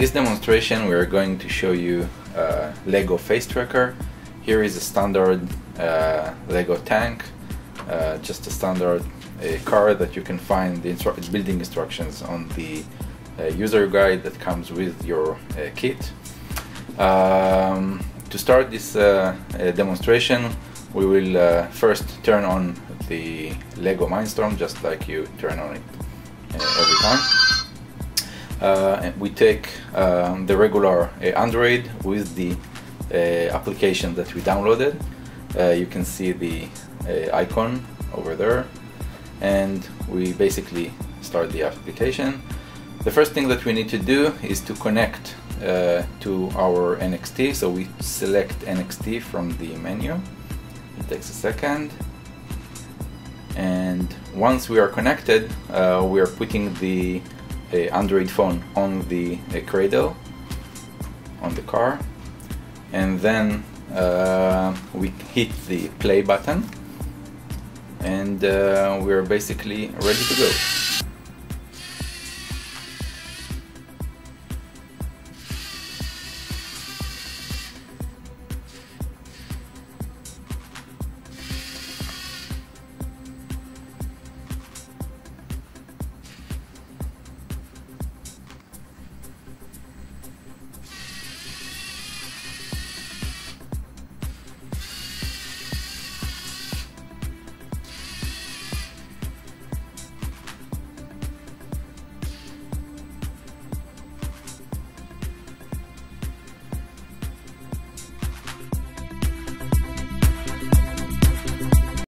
this demonstration we are going to show you LEGO face tracker. Here is a standard LEGO tank, just a standard car that you can find the building instructions on the user guide that comes with your kit. To start this demonstration, we will first turn on the LEGO Mindstorm, just like you turn on it every time. And we take the regular Android with the application that we downloaded. You can see the icon over there, and we basically start the application. The first thing that we need to do is to connect to our NXT, so we select NXT from the menu. It takes a second, and once we are connected, we are putting the Android phone on the cradle on the car, and then we hit the play button, and we are basically ready to go.